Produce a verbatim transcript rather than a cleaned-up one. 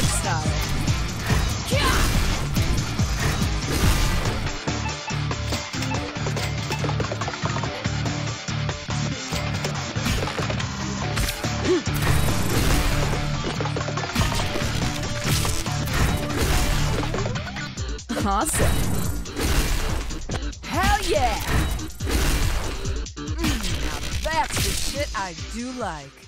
dog style. Awesome. Hell yeah! Mm, now that's the shit I do like.